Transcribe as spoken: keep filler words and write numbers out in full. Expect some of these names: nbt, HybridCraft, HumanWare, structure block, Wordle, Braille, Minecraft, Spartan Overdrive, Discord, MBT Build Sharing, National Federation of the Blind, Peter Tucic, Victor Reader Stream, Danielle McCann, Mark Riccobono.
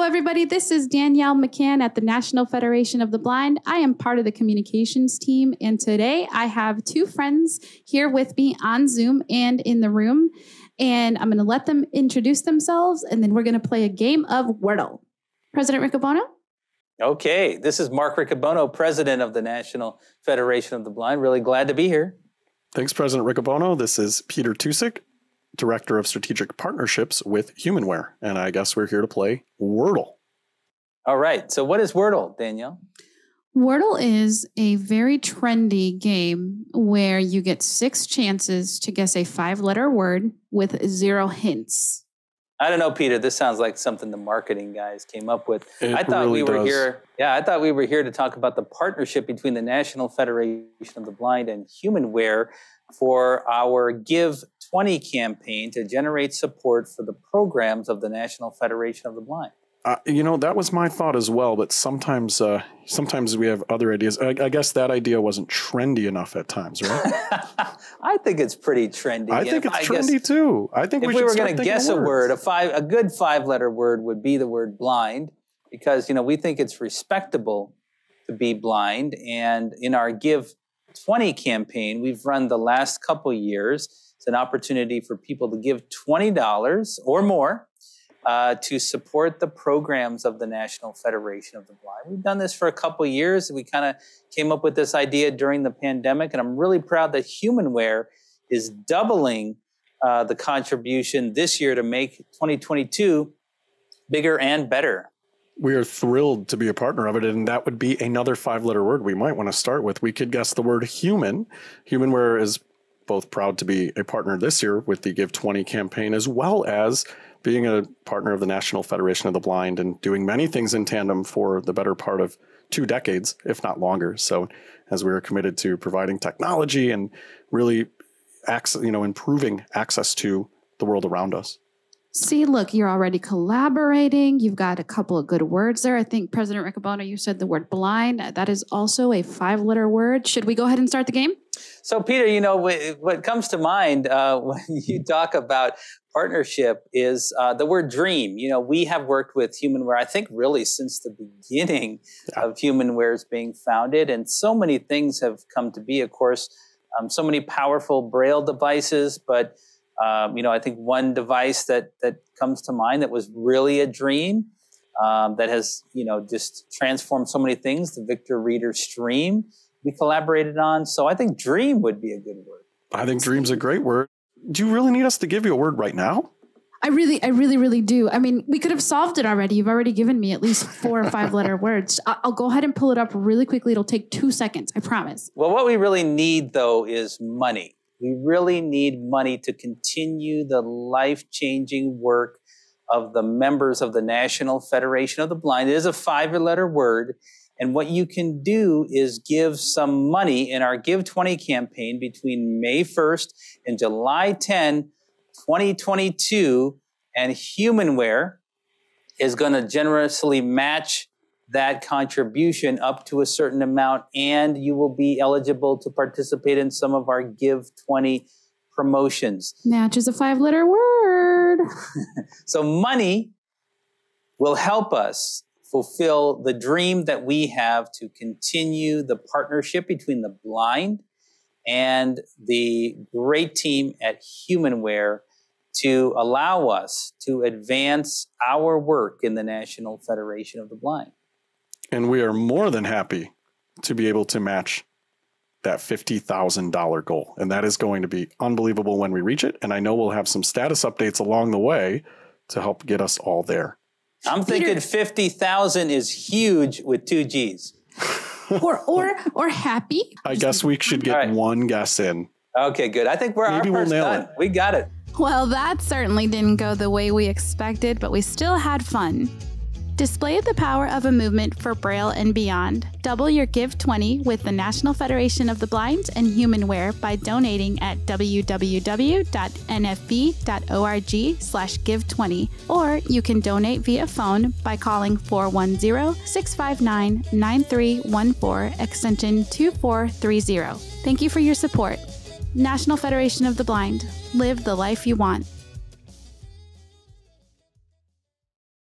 Hello, everybody. This is Danielle McCann at the National Federation of the Blind. I am part of the communications team, and today I have two friends here with me on Zoom and in the room, and I'm going to let them introduce themselves, and then we're going to play a game of Wordle. President Riccobono? Okay, this is Mark Riccobono, President of the National Federation of the Blind. Really glad to be here. Thanks, President Riccobono. This is Peter Tucic, Director of Strategic Partnerships with HumanWare. And I guess we're here to play Wordle. All right. So what is Wordle, Danielle? Wordle is a very trendy game where you get six chances to guess a five-letter word with zero hints. I don't know, Peter. This sounds like something the marketing guys came up with. It I thought really we were does. here. Yeah, I thought we were here to talk about the partnership between the National Federation of the Blind and HumanWare for our Give twenty campaign to generate support for the programs of the National Federation of the Blind. Uh, you know, that was my thought as well. But sometimes, uh, sometimes we have other ideas. I, I guess that idea wasn't trendy enough at times, right? I think it's pretty trendy. I think it's I trendy guess, too. I think if we, we were going to guess a word, a five, a good five-letter word would be the word "blind," because you know we think it's respectable to be blind. And in our Give twenty campaign, we've run the last couple years. It's an opportunity for people to give twenty dollars or more uh, to support the programs of the National Federation of the Blind. We've done this for a couple years. We kind of came up with this idea during the pandemic, and I'm really proud that HumanWare is doubling uh, the contribution this year to make twenty twenty-two bigger and better. We are thrilled to be a partner of it, and that would be another five-letter word we might want to start with. We could guess the word human. HumanWare is both proud to be a partner this year with the Give twenty campaign, as well as being a partner of the National Federation of the Blind and doing many things in tandem for the better part of two decades, if not longer. So as we are committed to providing technology and really access, you know, improving access to the world around us. See, look, you're already collaborating. You've got a couple of good words there. I think, President Riccobono, you said the word blind. That is also a five-letter word. Should we go ahead and start the game? So, Peter, you know, what comes to mind uh, when you talk about partnership is uh, the word dream. You know, we have worked with HumanWare, I think, really since the beginning yeah. of HumanWare's being founded. And so many things have come to be, of course, um, so many powerful Braille devices, but Um, you know, I think one device that that comes to mind that was really a dream um, that has, you know, just transformed so many things, the Victor Reader Stream we collaborated on. So I think dream would be a good word. I think dream's a great word. Do you really need us to give you a word right now? I really, I really, really do. I mean, we could have solved it already. You've already given me at least four or five letter words. I'll go ahead and pull it up really quickly. It'll take two seconds. I promise. Well, what we really need, though, is money. We really need money to continue the life-changing work of the members of the National Federation of the Blind. It is a five-letter word. And what you can do is give some money in our Give twenty campaign between May first and July tenth, twenty twenty-two. And HumanWare is going to generously match that contribution up to a certain amount, and you will be eligible to participate in some of our Give twenty promotions. Match is a five-letter word. So money will help us fulfill the dream that we have to continue the partnership between the blind and the great team at HumanWare to allow us to advance our work in the National Federation of the Blind. And we are more than happy to be able to match that fifty thousand dollar goal. And that is going to be unbelievable when we reach it. And I know we'll have some status updates along the way to help get us all there. I'm thinking fifty thousand is huge with two G's. or, or, or happy. I guess we should get right. one guess in. Okay, good. I think we're Maybe our first we'll done. It. We got it. Well, that certainly didn't go the way we expected, but we still had fun. Display the power of a movement for Braille and beyond. Double your Give twenty with the National Federation of the Blind and HumanWare by donating at w w w dot n f b dot org slash give twenty, or you can donate via phone by calling four one zero, six five nine, nine three one four, extension two four three zero. Thank you for your support. National Federation of the Blind. Live the life you want.